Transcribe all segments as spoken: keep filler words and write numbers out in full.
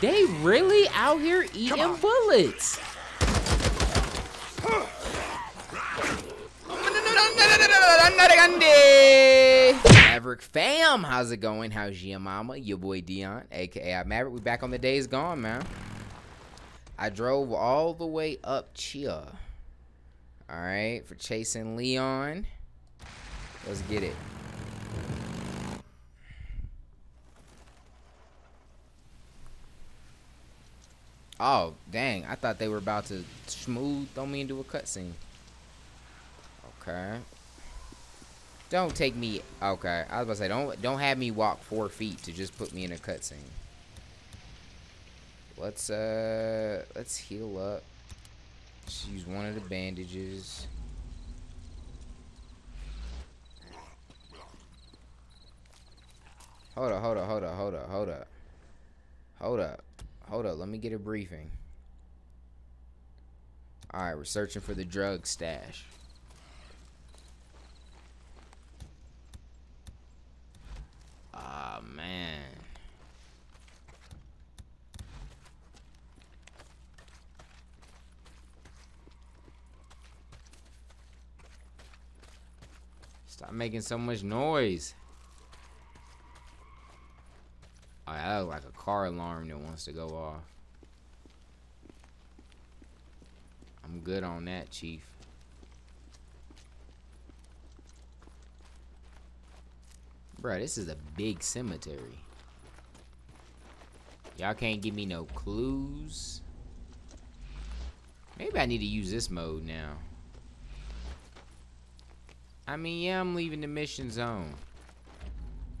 They really out here eating bullets. Maverick fam, how's it going? How's your mama? Your boy Dion, aka Maverick. We back on the Days Gone, man. I drove all the way up Chia. Alright, for chasing Leon. Let's get it. Oh, dang. I thought they were about to smooth throw me into a cutscene. Okay. Don't take me... Okay. I was about to say, don't, don't have me walk four feet to just put me in a cutscene. Let's, uh... Let's heal up. Let's use one of the bandages. Hold up, hold up, hold up, hold up, hold up. Hold up. Hold up, let me get a briefing. Alright, we're searching for the drug stash. Ah, man. Stop making so much noise. Oh, that looks like a car alarm that wants to go off. I'm good on that, Chief. Bruh, this is a big cemetery. Y'all can't give me no clues. Maybe I need to use this mode now. I mean, yeah, I'm leaving the mission zone.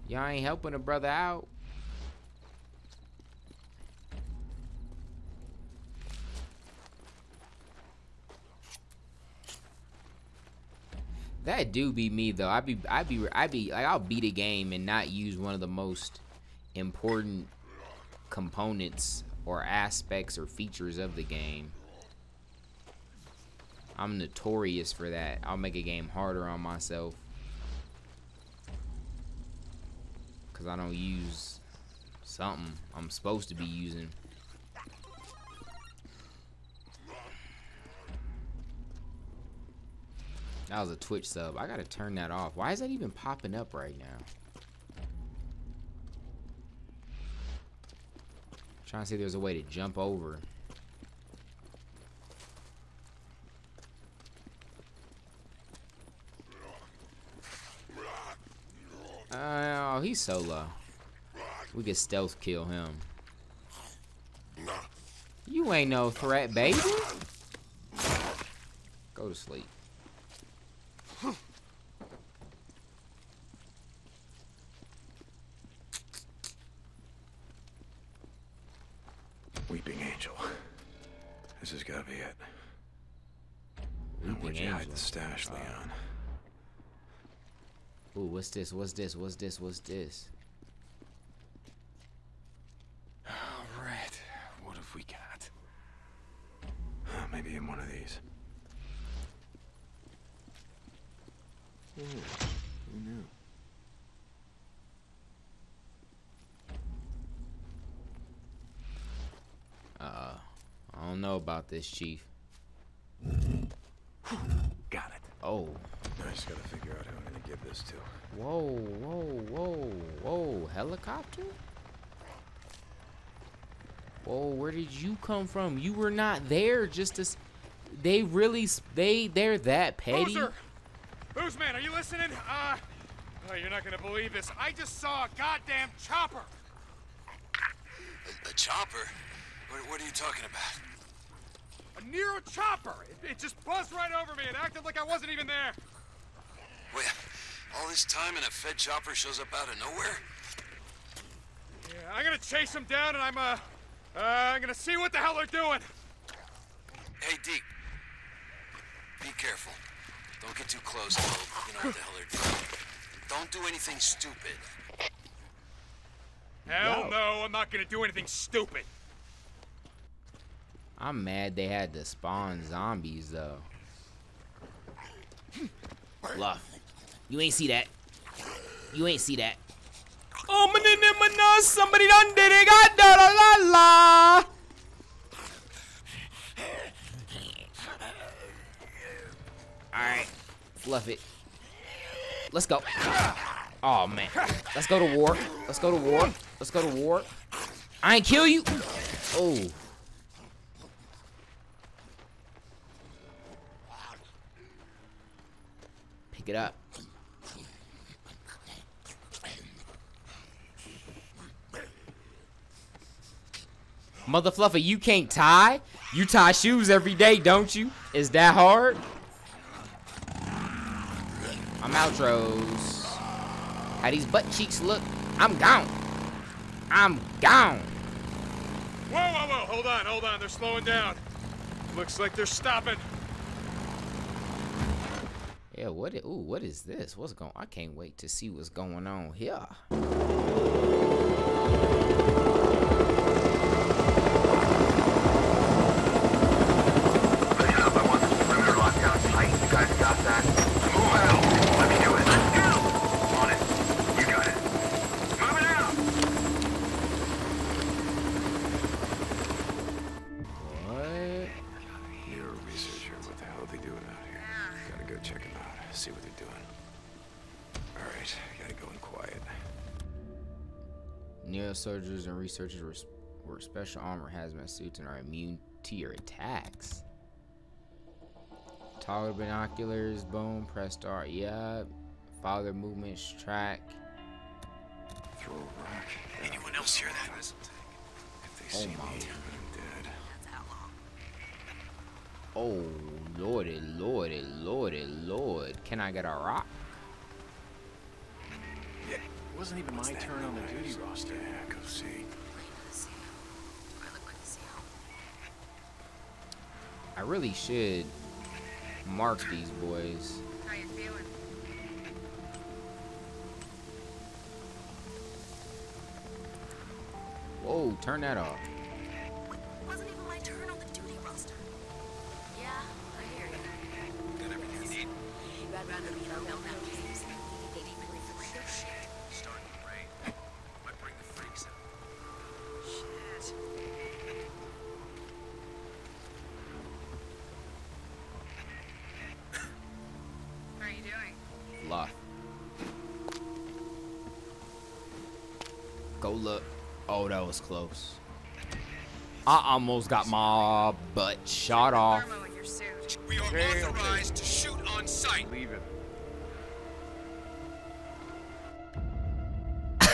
Y'all ain't helping a brother out. That do be me though. I be, I be, I be, like, I'll beat a game and not use one of the most important components or aspects or features of the game. I'm notorious for that. I'll make a game harder on myself because I don't use something I'm supposed to be using. That was a Twitch sub. I gotta turn that off. Why is that even popping up right now? I'm trying to see if there's a way to jump over. Oh, he's solo. We could stealth kill him. You ain't no threat, baby. Go to sleep. Weeping Angel. This has got to be it. Weeping Where'd you Angel. hide the stash, Leon? Ooh, what's this? What's this? What's this? What's this? All right. What have we got? Uh, maybe in one of these. Ooh, who knew? Uh, I don't know about this, Chief. Got it. Oh. I just gotta figure out who I'm gonna give this to. Whoa, whoa, whoa, whoa. Helicopter? Whoa, where did you come from? You were not there just as... They really... They, they're that petty? Boozer! Boozman, are you listening? Uh, oh, you're not gonna believe this. I just saw a goddamn chopper! A, a chopper? What, what are you talking about? A Nero chopper! It, it just buzzed right over me and acted like I wasn't even there! Wait, all this time and a Fed chopper shows up out of nowhere? Yeah, I'm gonna chase them down and I'm, uh, uh, I'm gonna see what the hell they're doing! Hey, Deke. Be careful. Don't get too close, Cope. You know what the hell they're doing. Don't do anything stupid. Hell no, no I'm not gonna do anything stupid. I'm mad they had to spawn zombies, though. Bluff. You ain't see that. You ain't see that. Oh, oh, somebody done did it. God, da, la, la, la. Alright. Fluff it. Let's go. Oh, man. Let's go to war. Let's go to war. Let's go to war. I ain't kill you. Oh. Pick it up. Mother Fluffer, you can't tie? You tie shoes every day, don't you? Is that hard? I'm outros. How these butt cheeks look? I'm gone. I'm gone. Whoa, whoa, whoa. Hold on, hold on. They're slowing down. Looks like they're stopping. Yeah, what is, ooh, what is this? What's going on? I can't wait to see what's going on here. Soldiers and researchers wear special armor, hazmat suits, and are immune to your attacks. Taller binoculars, bone, press start, yep. Follow their movements, track. Throw a rock. Anyone else hear that? If they see me, I'm dead. Oh, lordy, lordy, lordy, lord. Can I get a rock? It wasn't even What's my turn on the duty roster. Yeah, go see. I really should mark these boys. How you feeling? Whoa, turn that off. It wasn't even my turn on the duty roster. Yeah, I hear you. Got everything you need? You got round to be our meltdown games. They didn't really feel shit. Look, oh, that was close. I almost got my butt shot off. We are authorized to shoot on sight. Leave it.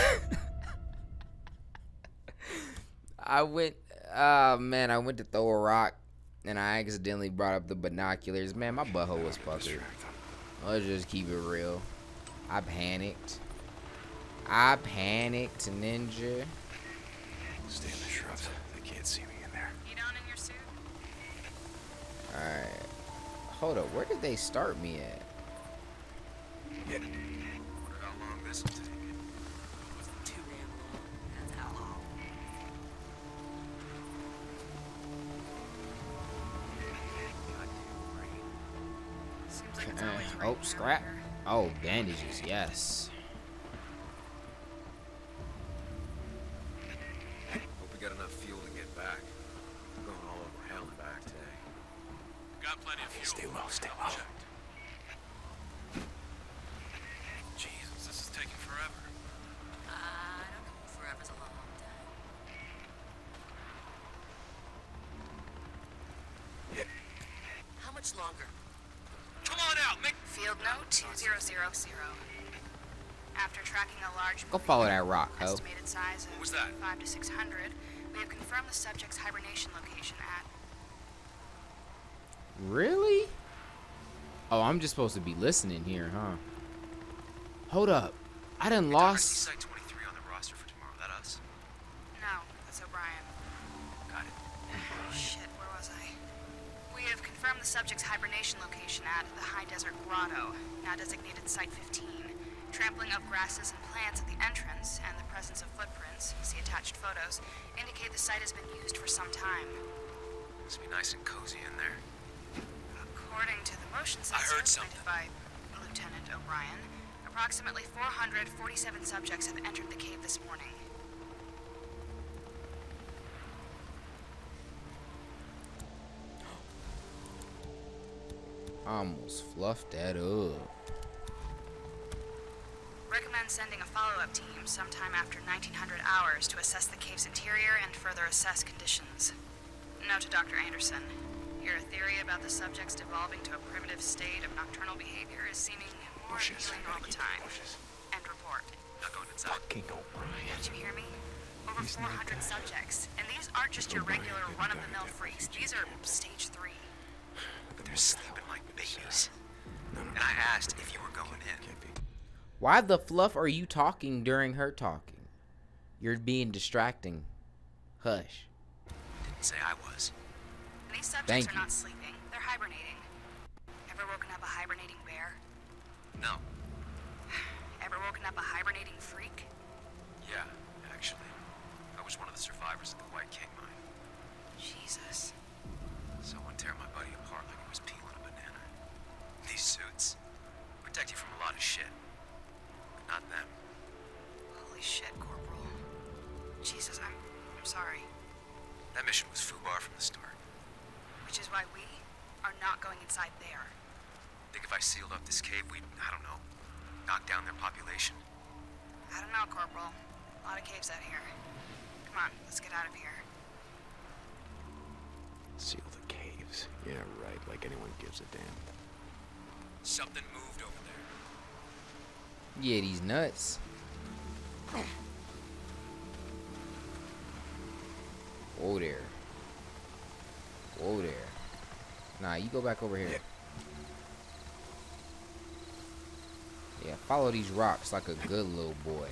I went, oh man, I went to throw a rock and I accidentally brought up the binoculars. Man, my butthole was puckered. Let's just keep it real. I panicked. I panicked, ninja. Stay in the shrubs. They can't see me in there. You don't in your suit? Alright. Hold up. Where did they start me at? Yeah. How long this will take? It wasn't too damn long. That's how long. Seems like it's always right. Oh, scrap. Oh, bandages. Yes. Stay low, stay low. Jesus, this is taking forever. Uh, I don't know. Forever's a long, long time. Yeah. How much longer? Come on out, make field note two zero zero zero. After tracking a large Go follow that rock, ho. Estimated size of five to six hundred, we have confirmed the subject's hibernation location at. Really? Oh, I'm just supposed to be listening here, huh? Hold up. I done lost... Site twenty-three on the roster for tomorrow. That us? No, that's O'Brien. Got it. Shit, where was I? We have confirmed the subject's hibernation location at the High Desert Grotto, now designated Site fifteen. Trampling of grasses and plants at the entrance and the presence of footprints, see attached photos, indicate the site has been used for some time. Must be nice and cozy in there. According to the motion sensor by Lieutenant O'Brien, approximately four hundred forty-seven subjects have entered the cave this morning. almost fluffed that up. Recommend sending a follow-up team sometime after nineteen hundred hours to assess the cave's interior and further assess conditions. Note to Doctor Anderson, your theory about the subjects devolving to a primitive state of nocturnal behavior is seeming more appealing all the time. End report. Not going inside. Fucking O'Brien. Did you hear me? Over four hundred subjects, and these aren't just your regular run-of-the-mill freaks. These are stage three. But they're sleeping like babies. And I asked if you were going in. Why the fluff are you talking during her talking? You're being distracting. Hush. Didn't say I was. These subjects are not sleeping. They're hibernating. Ever woken up a hibernating bear? No. Ever woken up a hibernating freak? Yeah, actually. I was one of the survivors of the White King mine. Jesus. Someone tear my buddy apart like it was peeling a banana. These suits protect you from a lot of shit. But not them. Holy shit, Corporal. Jesus, I'm, I'm sorry. That mission was FUBAR from the start. Which is why we are not going inside there. I think if I sealed up this cave, we'd, I don't know, knock down their population. I don't know, Corporal. A lot of caves out here. Come on, let's get out of here. Seal the caves. Yeah, right, like anyone gives a damn. Something moved over there. Yeah, these nuts. Whoa there. Whoa there. Nah, you go back over here. Yeah. Yeah, follow these rocks like a good little boy.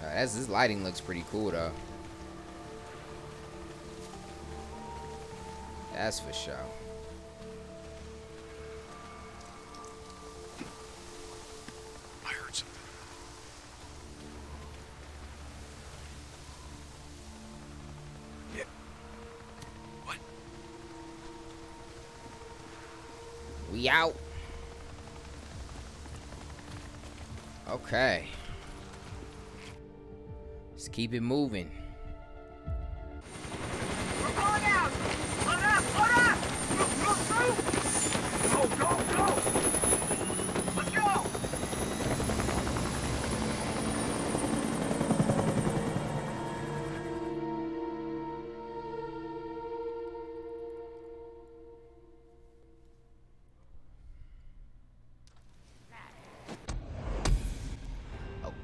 Uh, that's, this lighting looks pretty cool, though. That's for sure. Out. Okay. Let's keep it moving. We're going out. Load up, load up. Move, move, move. Go, go, go. Let's go.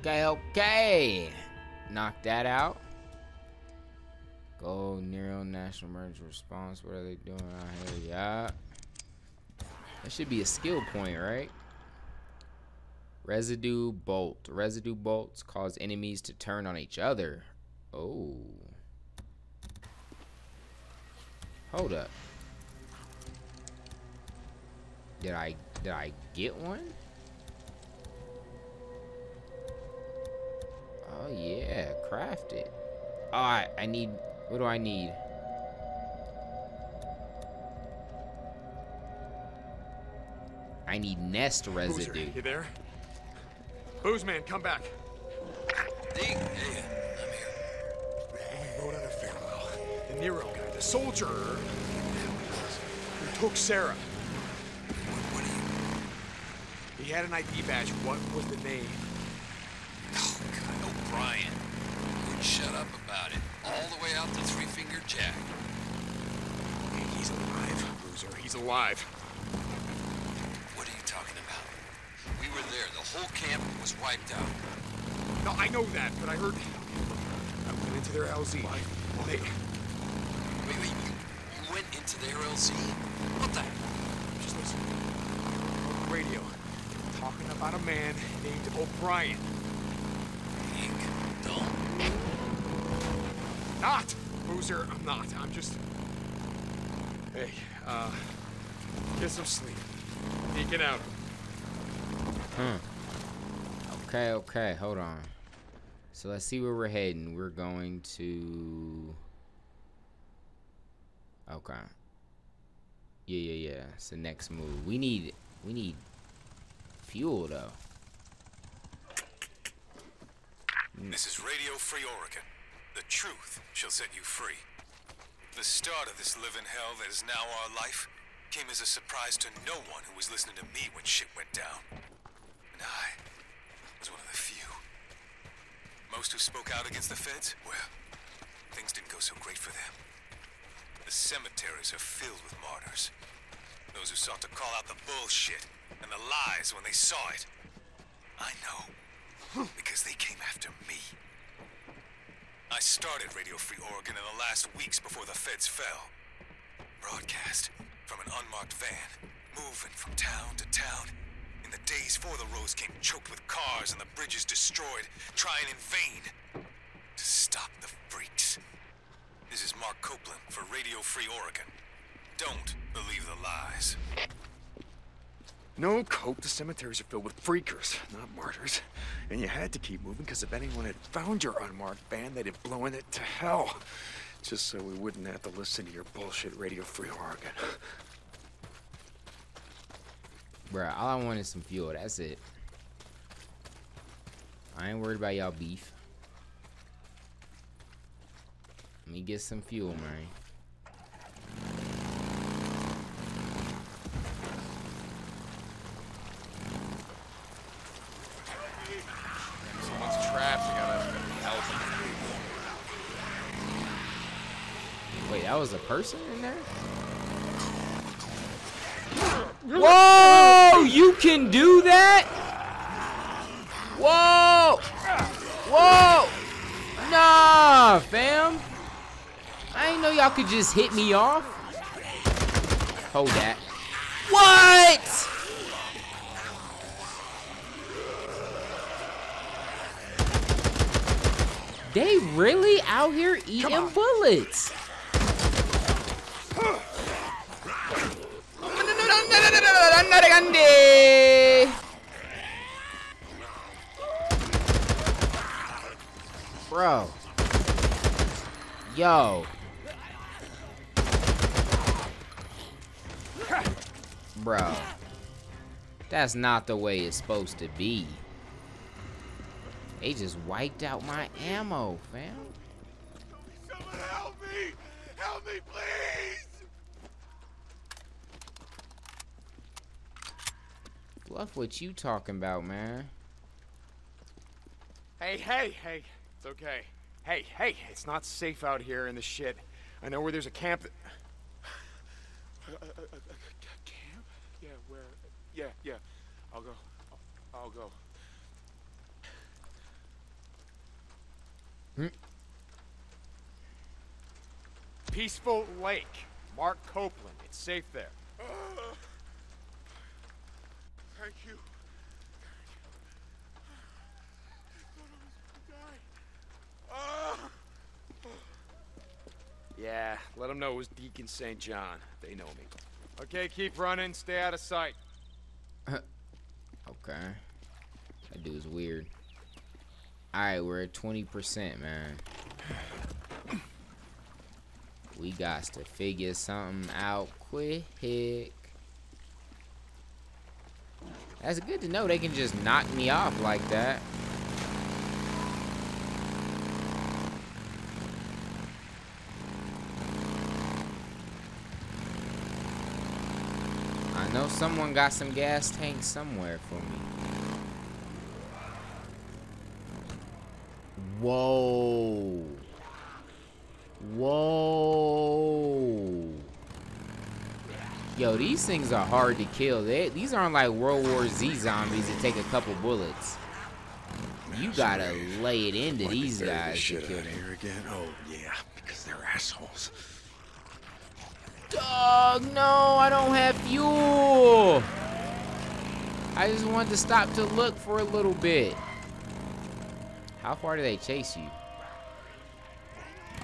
Okay, okay. Knock that out. Go, Nero National Emergency Response. What are they doing out here? Yeah. That should be a skill point, right? Residue bolt. Residue bolts cause enemies to turn on each other. Oh. Hold up. Did I did I get one? Oh yeah, craft it. Oh, I, I need, what do I need? I need nest residue. Boozer, you there? Boozman, come back. Hey, I'm here. We rode out of farewell. The Nero guy, the soldier. Who took Sarah. What, what are you? He had an I D badge. What was the name? Brian would shut up about it all the way out to Three Finger Jack. Hey, he's alive, Boozer. He's alive. What are you talking about? We were there. The whole camp was wiped out. No, I know that, but I heard... I went into their L Z. Why? Well, they... Wait, wait, you, you went into their L Z? What the... Just listen. On the radio, they were talking about a man named O'Brien. Not! Boozer, I'm not. I'm just... Hey, uh... get some sleep. Hey, get out. Hmm. Okay, okay, hold on. So let's see where we're heading. We're going to... Okay. Yeah, yeah, yeah. It's the next move. We need... We need... fuel, though. This is Radio Free Oregon. The truth shall set you free. The start of this living hell that is now our life came as a surprise to no one who was listening to me when shit went down. And I was one of the few. Most who spoke out against the feds, well, things didn't go so great for them. The cemeteries are filled with martyrs. Those who sought to call out the bullshit and the lies when they saw it. I know, because they came after me. I started Radio Free Oregon in the last weeks before the feds fell. Broadcast from an unmarked van, moving from town to town. In the days before the roads came choked with cars and the bridges destroyed, trying in vain to stop the freaks. This is Mark Copeland for Radio Free Oregon. Don't believe the lies. No, Cope, the cemeteries are filled with freakers, not martyrs. And you had to keep moving, because if anyone had found your unmarked van, they'd have blown it to hell. Just so we wouldn't have to listen to your bullshit Radio Free Oregon. Bruh, all I want is some fuel, that's it. I ain't worried about y'all beef. Let me get some fuel, man. That was a person in there? Whoa! You can do that? Whoa! Whoa! Nah, fam. I didn't know y'all could just hit me off. Hold that. What? They really out here eating bullets. Bro, yo, bro, that's not the way it's supposed to be. They just wiped out my ammo, fam. Someone help me! Help me, please! Bluff, what you talking about, man? Hey, hey, hey. It's okay. Hey, hey, it's not safe out here in the shit. I know where there's a camp that... A, a, a, a camp? Yeah, where... Yeah, yeah. I'll go. I'll, I'll go. Hmm. Peaceful Lake. Mark Copeland. It's safe there. Thank you. Yeah, let them know it was Deacon Saint John. They know me. Okay, keep running. Stay out of sight. Okay. That dude's weird. Alright, we're at twenty percent, man. We got to figure something out quick. That's good to know they can just knock me off like that. I know someone got some gas tanks somewhere for me. Whoa. Whoa. Yo, these things are hard to kill. They, these aren't like World War Z zombies that take a couple bullets. You gotta lay it into these guys to kill them. Oh yeah, because they're assholes. Dog, no, I don't have fuel. I just wanted to stop to look for a little bit. How far do they chase you?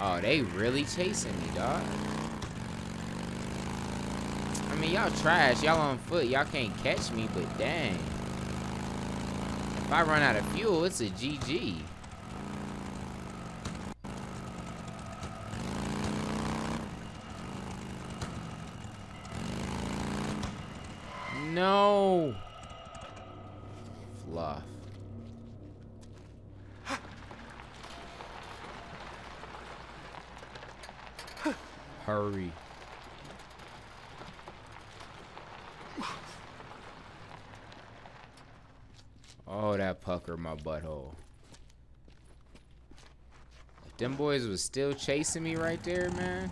Oh, they really chasing me, dog. I mean, y'all trash, y'all on foot, y'all can't catch me, but dang. If I run out of fuel, it's a G G. No. Fluff. hurry. Oh, that pucker my butthole. If them boys was still chasing me right there, man.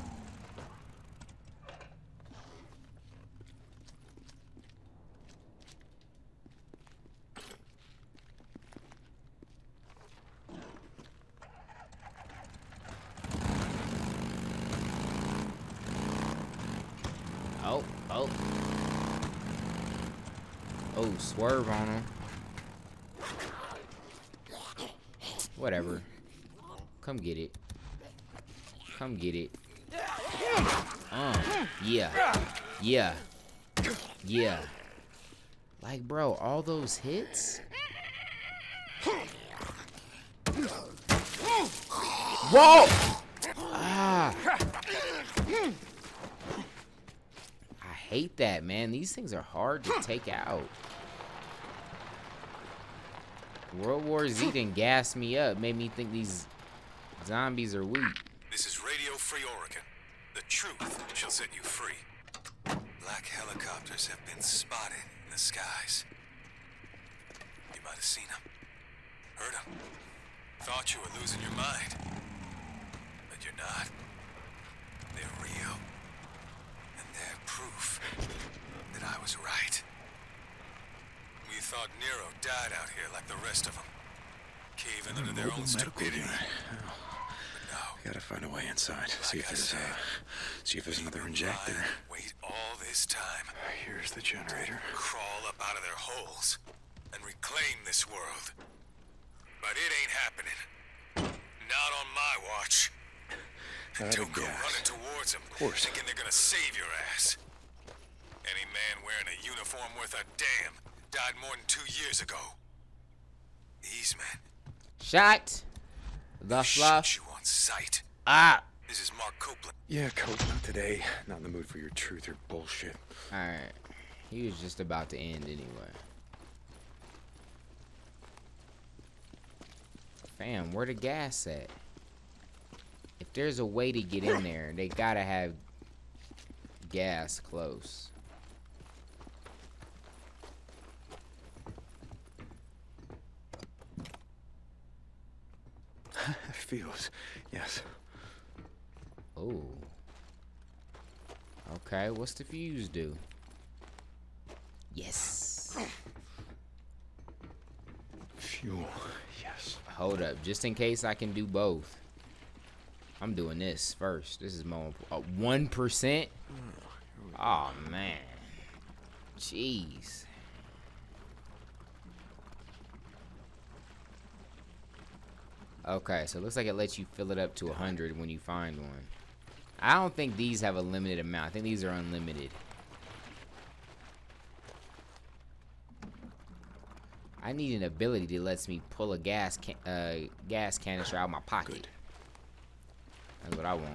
Swerve on him. Whatever. Come get it. Come get it. Uh, yeah. Yeah. Yeah. Like, bro, all those hits? Whoa! Ah. I hate that, man. These things are hard to take out. World War Z didn't gas me up, made me think these zombies are weak. This is Radio Free Oregon. The truth shall set you free. Black helicopters have been spotted in the skies. You might have seen them, heard them, thought you were losing your mind, but you're not. They're real, and they're proof that I was right. We thought Nero died out here like the rest of them, caving under their own stupidity. No, we gotta find a way inside. Like see if I there's said, uh, see if there's another injector. Wait all this time. Uh, here's the generator. Crawl up out of their holes and reclaim this world. But it ain't happening. Not on my watch. Not don't go gas. Running towards them, of course, thinking they're gonna save your ass. Any man wearing a uniform worth a damn died more than two years ago. These men shot the fluff you on sight. Ah, this is Mark Copeland. Yeah, Copeland today. Not in the mood for your truth or bullshit. All right, he was just about to end anyway. Fam, where the gas at? If there's a way to get in there, they gotta have gas close. Feels, yes. Oh. Okay, what's the fuse do? Yes. Fuel, yes. Hold up, just in case I can do both. I'm doing this first. This is more uh, one percent? Oh, man. Jeez. Okay, so it looks like it lets you fill it up to one hundred when you find one. I don't think these have a limited amount. I think these are unlimited. I need an ability that lets me pull a gas can uh, gas canister out of my pocket. Good. That's what I want.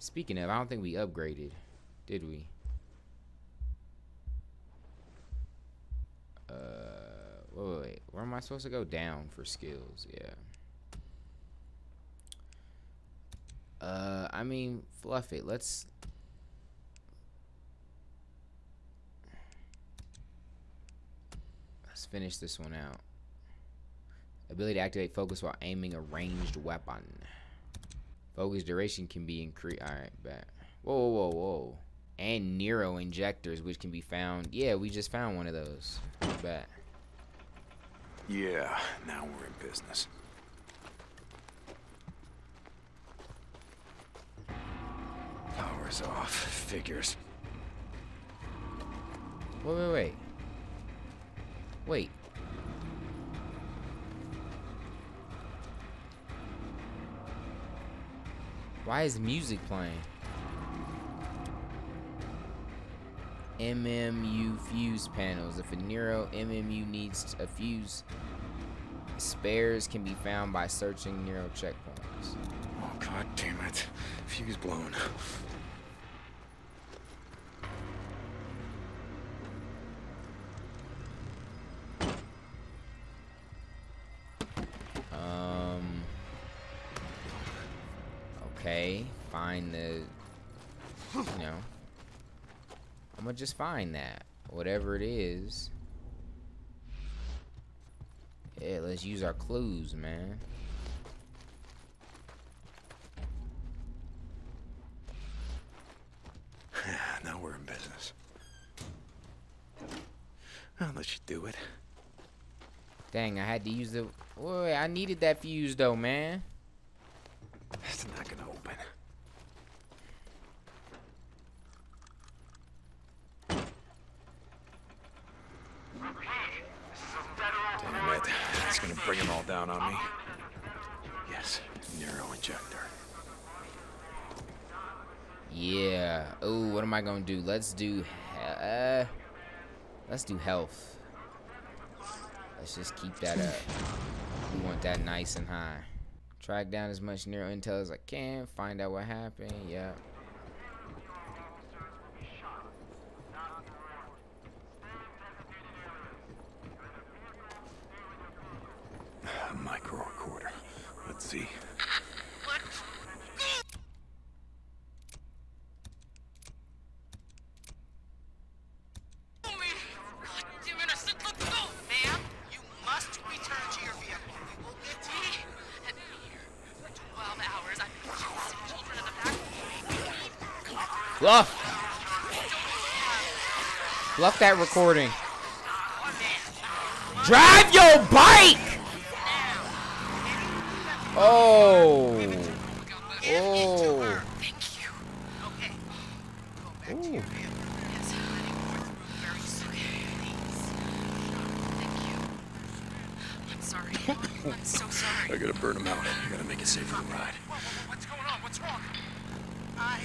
Speaking of, I don't think we upgraded, did we? Uh... Wait, wait, where am I supposed to go down for skills? Yeah. Uh, I mean, fluff it. Let's. Let's finish this one out. Ability to activate focus while aiming a ranged weapon. Focus duration can be increased. Alright, back. Whoa, whoa, whoa, whoa. And Nero injectors, which can be found. Yeah, we just found one of those. Back. Yeah, now we're in business. Power's off. Figures. Wait, wait, wait. Wait. Why is music playing? M M U fuse panels. If a Nero M M U needs a fuse, spares can be found by searching Nero checkpoints. Oh, god damn it. Fuse blown. Um. Okay. find the, you know, I'm gonna just find that, whatever it is. Yeah, let's use our clues, man. Now we're in business. I'll let you do it. Dang, I had to use the... Boy, I needed that fuse, though, man. That's not gonna open. Damn it. That's gonna bring them all down on me. Yes, neuro injector. Yeah. Oh, what am I gonna do? Let's do... Uh, let's do health. Let's just keep that up. We want that nice and high. Track down as much neuro intel as I can. Find out what happened. Yeah. Micro recorder. Let's see. What? Bluff! Bluff that recording. Drive your bike! Oh. Oh. Ooh. I'm so sorry. I gotta burn him out. I gotta make it safe for the ride. What's going on? What's wrong? I...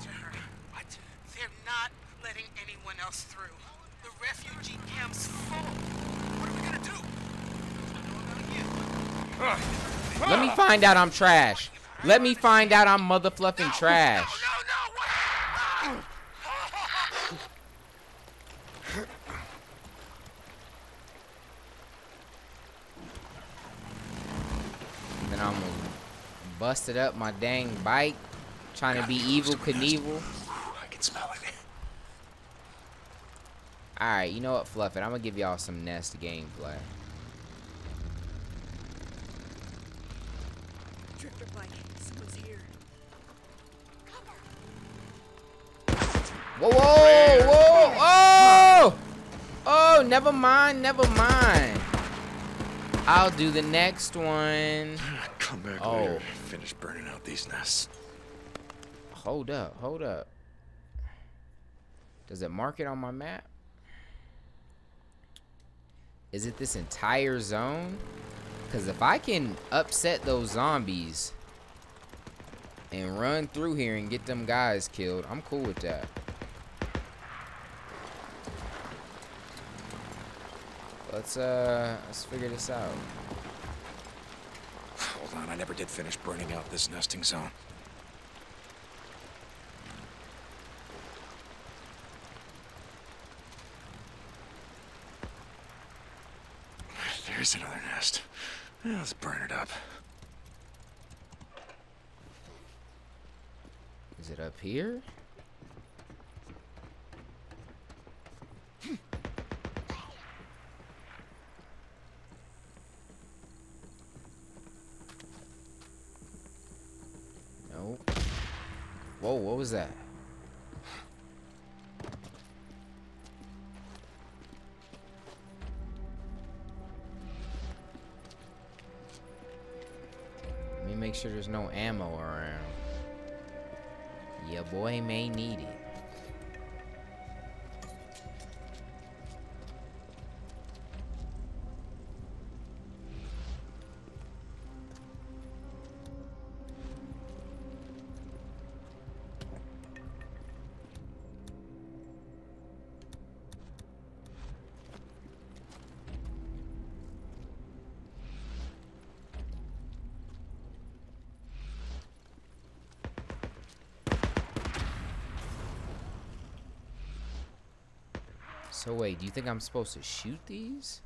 to her, but they're not letting anyone else through. The refugee camp's full. What are we gonna do? Let me find out I'm trash. Let me find out I'm mother fluffing no, trash. No, no, no. Then I'm gonna bust it up my dang bike. Trying to be Evel Knievel. I can smell it. Alright, you know what, Fluff it. I'm gonna give y'all some Nest gameplay. Drifter bike. Someone's here. Cover. Whoa, whoa, whoa! Oh! Oh, never mind, never mind. I'll do the next one. Come back oh. later. Finish burning out these nests. Hold up, hold up. Does it mark it on my map? Is it this entire zone? Because if I can upset those zombies and run through here and get them guys killed, I'm cool with that. Let's, uh, let's figure this out. Hold on, I never did finish burning out this nesting zone. There's another nest. Let's burn it up. Is it up here? Nope. Whoa, what was that? Make sure there's no ammo around. Your boy may need it. So wait, do you think I'm supposed to shoot these?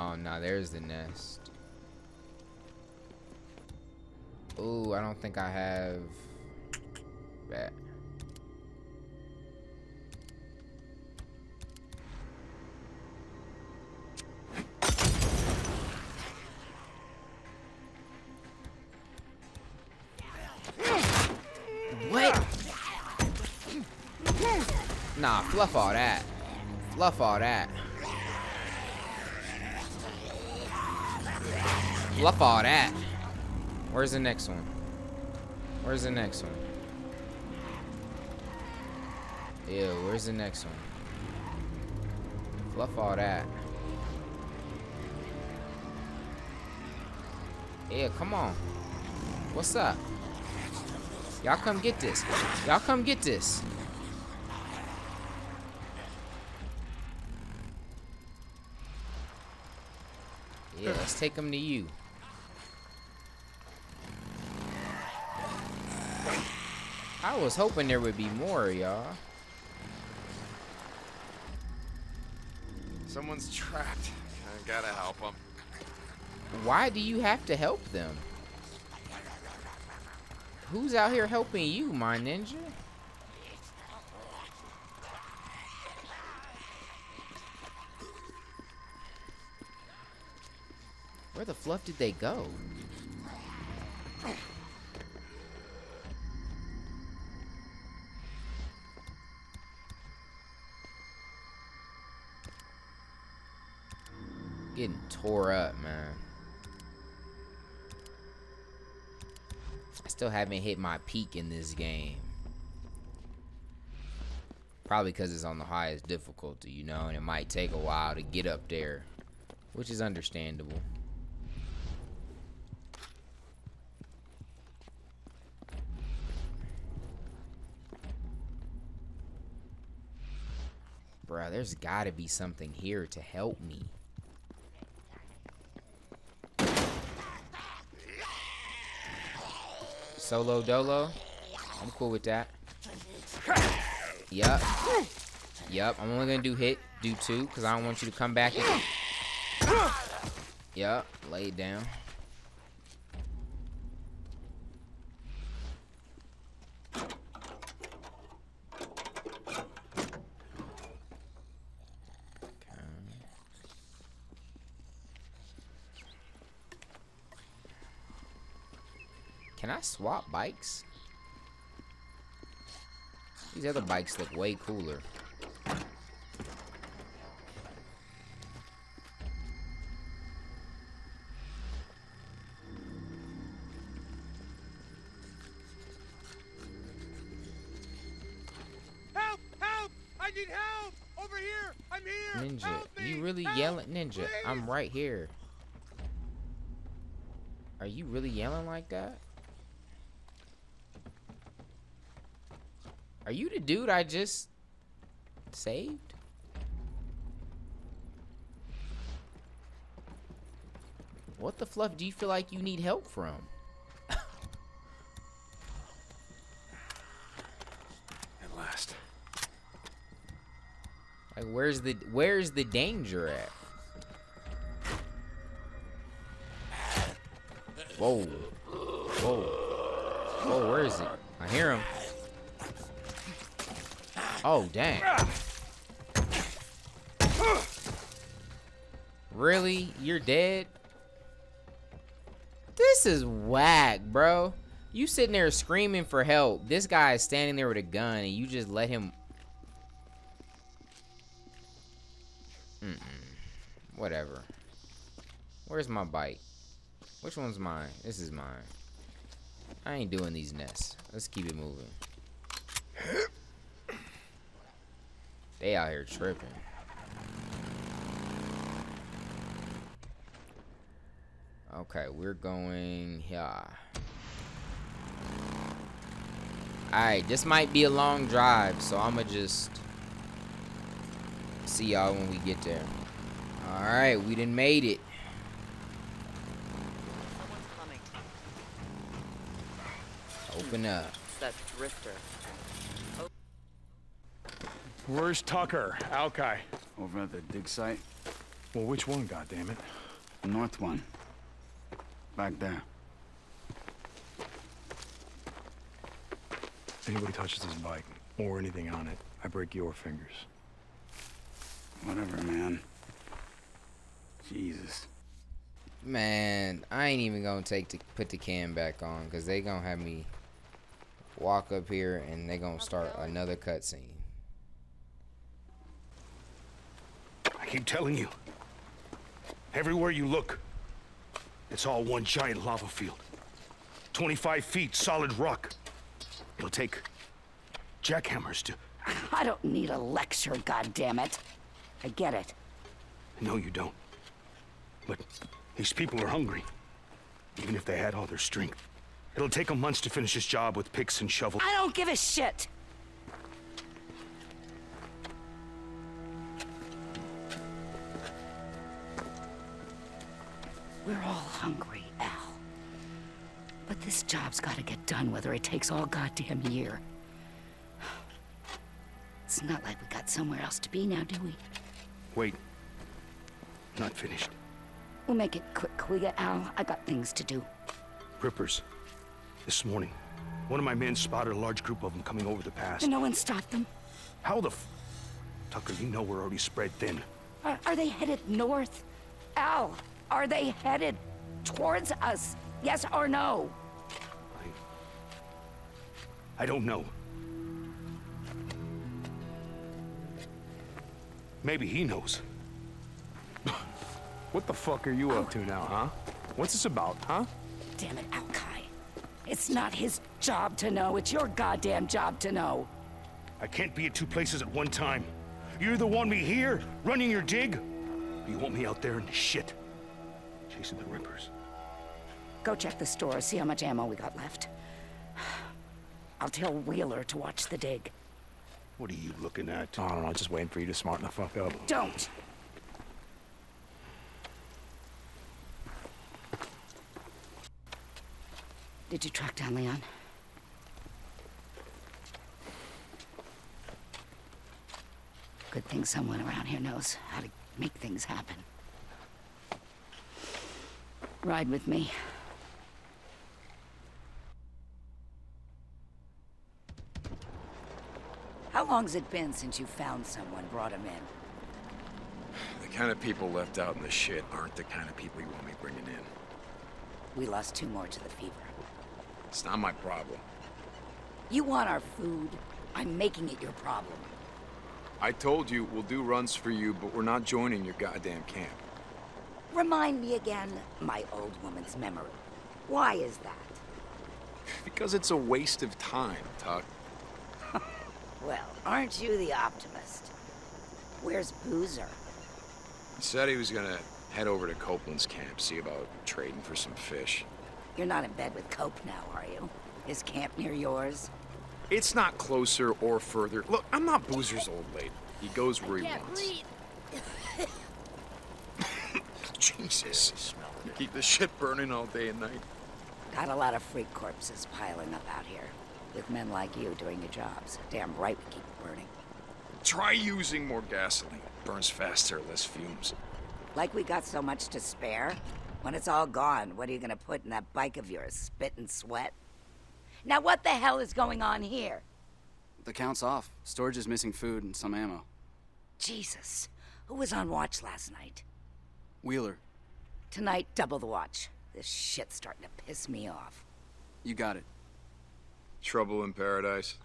Oh, now there's the nest. Ooh, I don't think I have that. What? Nah, fluff all that. Fluff all that. Fluff all that. Where's the next one? Where's the next one? Ew, where's the next one? Fluff all that. Yeah, come on. What's up? Y'all come get this. Y'all come get this. Yeah, let's take them to you. I was hoping there would be more, y'all. Someone's trapped. I gotta help them. Why do you have to help them? Who's out here helping you, my ninja? Where the fluff did they go? Getting tore up, man. I still haven't hit my peak in this game. Probably because it's on the highest difficulty, you know, and it might take a while to get up there, which is understandable. Bruh, there's gotta be something here to help me. Solo dolo, I'm cool with that. Yup. Yup, I'm only gonna do hit, do two, because I don't want you to come back and... Yup, lay it down. Can I swap bikes? These other bikes look way cooler. Help! Help! I need help! Over here! I'm here! Ninja, help me. You really help, yelling? Ninja, please. I'm right here. Are you really yelling like that? Are you the dude I just saved? What the fluff do you feel like you need help from? At last. Like, where's the where's the danger at? Whoa. Whoa. Whoa, where is it? I hear him. Oh, dang. Really? You're dead? This is whack, bro. You sitting there screaming for help. This guy is standing there with a gun, and you just let him... Mm-mm. Whatever. Where's my bike? Which one's mine? This is mine. I ain't doing these nests. Let's keep it moving. They out here tripping. Okay, we're going here. Alright, this might be a long drive, so I'ma just see y'all when we get there. Alright, we done made it. Someone's coming. Open up. It's that drifter. Where's Tucker, Alkai? Over at the dig site. Well, which one, goddammit? The north one. Back there. If anybody touches this bike, or anything on it, I break your fingers. Whatever, man. Jesus. Man, I ain't even gonna take to put the cam back on, because they gonna have me walk up here and they gonna start another cutscene. I keep telling you. Everywhere you look, it's all one giant lava field. twenty-five feet, solid rock. It'll take jackhammers to... I don't need a lecture, goddammit. I get it. No, you don't. But these people are hungry. Even if they had all their strength. It'll take them months to finish this job with picks and shovels. I don't give a shit! We're all hungry, Al. But this job's gotta get done whether it takes all goddamn year. It's not like we got somewhere else to be now, do we? Wait. Not finished. We'll make it quick, will ya, Al? I got things to do. Rippers. This morning, one of my men spotted a large group of them coming over the pass. And no one stopped them? How the f... Tucker, you know we're already spread thin. Are, are they headed north? Al, are they headed towards us? Yes or no? I... I don't know. Maybe he knows. What the fuck are you Al up to now, huh? What's this about, huh? Damn it, Alkai. It's not his job to know. It's your goddamn job to know. I can't be at two places at one time. You either want me here, running your dig, or you want me out there in the shit, chasing the Rippers. Go check the store, see how much ammo we got left. I'll tell Wheeler to watch the dig. What are you looking at? Oh, I don't know, just waiting for you to smarten the fuck up. Don't! Did you track down Leon? Good thing someone around here knows how to make things happen. Ride with me. How long's it been since you found someone, brought him in? The kind of people left out in the shit aren't the kind of people you want me bringing in. We lost two more to the fever. It's not my problem. You want our food? I'm making it your problem. I told you, we'll do runs for you, but we're not joining your goddamn camp. Remind me again, my old woman's memory. Why is that? Because it's a waste of time, Tuck. Well, aren't you the optimist? Where's Boozer? He said he was gonna head over to Copeland's camp, see about trading for some fish. You're not in bed with Cope now, are you? His camp near yours? It's not closer or further. Look, I'm not Boozer's old lady. He goes where I can't he wants. Breathe. Jesus. You keep this shit burning all day and night. Got a lot of freak corpses piling up out here. With men like you doing your jobs. Damn right we keep burning. Try using more gasoline. Burns faster, less fumes. Like we got so much to spare? When it's all gone, what are you gonna put in that bike of yours? Spit and sweat? Now what the hell is going on here? The count's off. Storage is missing food and some ammo. Jesus. Who was on watch last night? Wheeler. Tonight, double the watch. This shit's starting to piss me off. You got it. Trouble in paradise?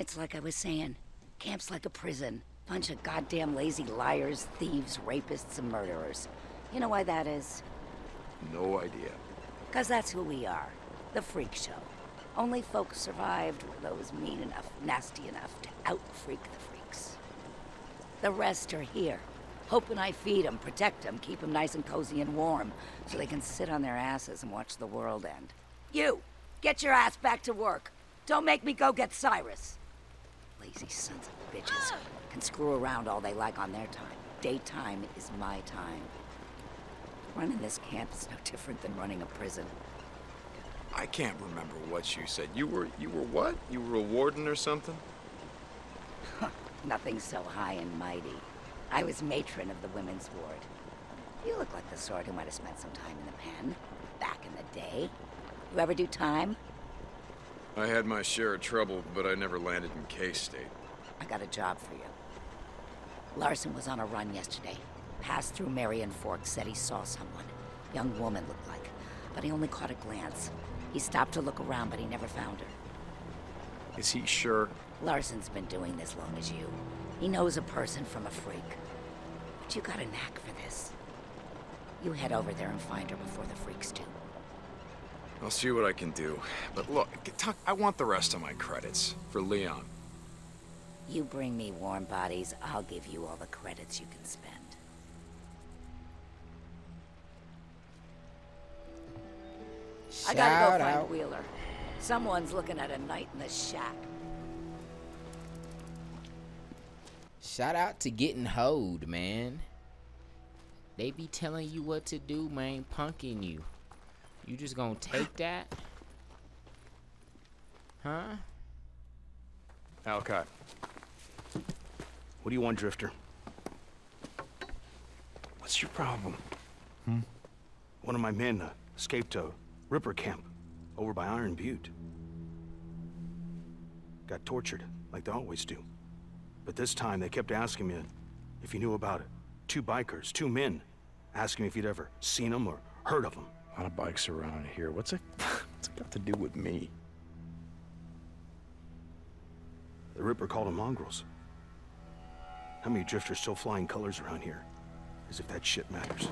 It's like I was saying. Camp's like a prison. Bunch of goddamn lazy liars, thieves, rapists, and murderers. You know why that is? No idea. Because that's who we are. The freak show. Only folks survived were those mean enough, nasty enough to out-freak the freaks. The rest are here. Hoping I feed them, protect them, keep them nice and cozy and warm, so they can sit on their asses and watch the world end. You! Get your ass back to work! Don't make me go get Cyrus! Lazy sons of bitches can screw around all they like on their time. Daytime is my time. Running this camp is no different than running a prison. I can't remember what you said. You were, you were what? You were a warden or something? Nothing so high and mighty. I was matron of the women's ward. You look like the sort who might have spent some time in the pen, back in the day. You ever do time? I had my share of trouble, but I never landed in K-State. I got a job for you. Larson was on a run yesterday. Passed through Marion Fork, said he saw someone. Young woman looked like, but he only caught a glance. He stopped to look around, but he never found her. Is he sure? Larson's been doing this long as you. He knows a person from a freak. But you got a knack for this. You head over there and find her before the freaks do. I'll see what I can do. But look, Tuck, I want the rest of my credits. For Leon. You bring me warm bodies, I'll give you all the credits you can spend. Shout I gotta go find out. Wheeler. Someone's looking at a night in the shack. Shout out to getting hoed, man. They be telling you what to do, man, punking you. You just gonna take that? Huh? Alcott. What do you want, Drifter? What's your problem? Hmm? One of my men uh, escaped to Ripper camp over by Iron Butte. Got tortured, like they always do. But this time they kept asking me if you knew about it. Two bikers, two men, asking me if you'd ever seen them or heard of them. A lot of bikes around here. What's it, what's it got to do with me? The Ripper called them mongrels. How many drifters still flying colors around here? As if that shit matters.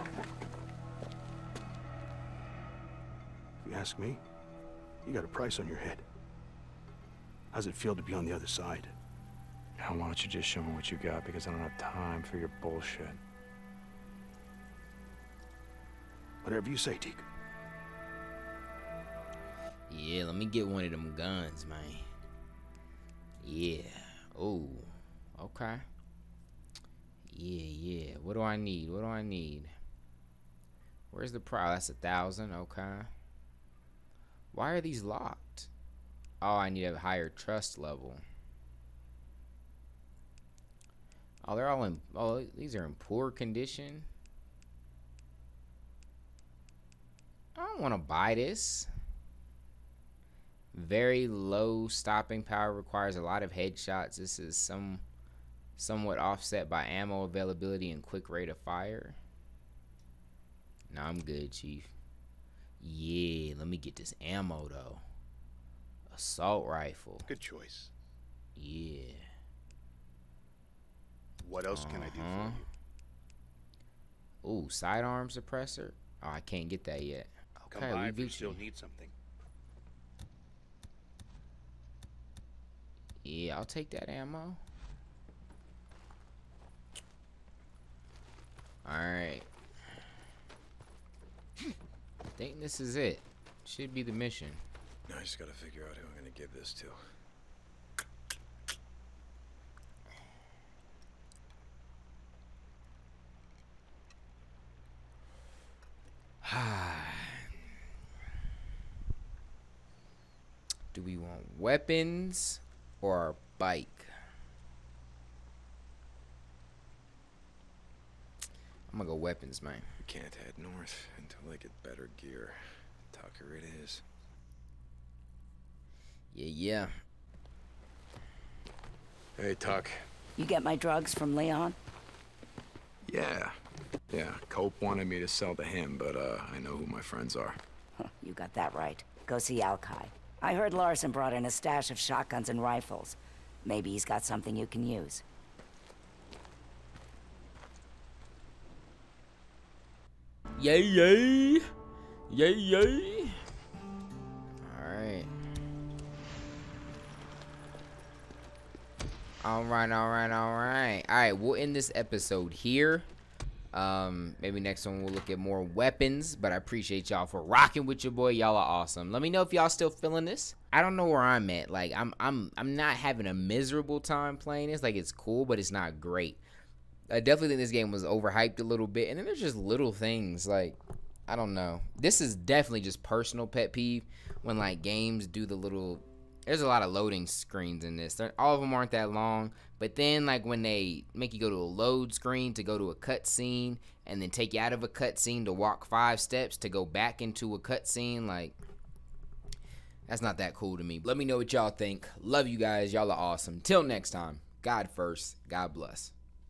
If you ask me, you got a price on your head. How's it feel to be on the other side? Now why don't you just show me what you got, because I don't have time for your bullshit. Whatever you say, Deke. Yeah, let me get one of them guns, man. Yeah. Oh. Okay. Yeah, yeah. What do I need? What do I need? Where's the price? That's a thousand. Okay. Why are these locked? Oh, I need a higher trust level. Oh, they're all in. Oh, these are in poor condition. I don't want to buy this. Very low stopping power, requires a lot of headshots. This is some somewhat offset by ammo availability and quick rate of fire. Nah, I'm good, Chief. Yeah, let me get this ammo though. Assault rifle. Good choice. Yeah. What else uh-huh. can I do for you? Ooh, sidearm suppressor. Oh, I can't get that yet. Okay, Come by we if you still need something. Yeah, I'll take that ammo. Alright. I think this is it. Should be the mission. Now I just gotta figure out who I'm gonna give this to. Do we want weapons or our bike? I'm gonna go weapons, man. We can't head north until they get better gear. Tucker it is. Yeah, yeah. Hey, Tuck. You get my drugs from Leon? Yeah. Yeah, Cope wanted me to sell to him, but uh, I know who my friends are. Huh, you got that right. Go see Alkai. I heard Larson brought in a stash of shotguns and rifles. Maybe he's got something you can use. Yay, yay! Yay, yay! Alright. Alright, alright, alright. Alright, we'll end this episode here. Um, maybe next one we'll look at more weapons, but I appreciate y'all for rocking with your boy. Y'all are awesome. Let me know if y'all still feeling this. I don't know where I'm at. Like, I'm, I'm, I'm not having a miserable time playing this. Like, it's cool, but it's not great. I definitely think this game was overhyped a little bit, and then there's just little things, like, I don't know. This is definitely just personal pet peeve when, like, games do the little There's a lot of loading screens in this. They're, all of them aren't that long, but then like when they make you go to a load screen to go to a cutscene, and then take you out of a cutscene to walk five steps to go back into a cutscene, like that's not that cool to me. Let me know what y'all think. Love you guys. Y'all are awesome. Till next time, God first, God bless.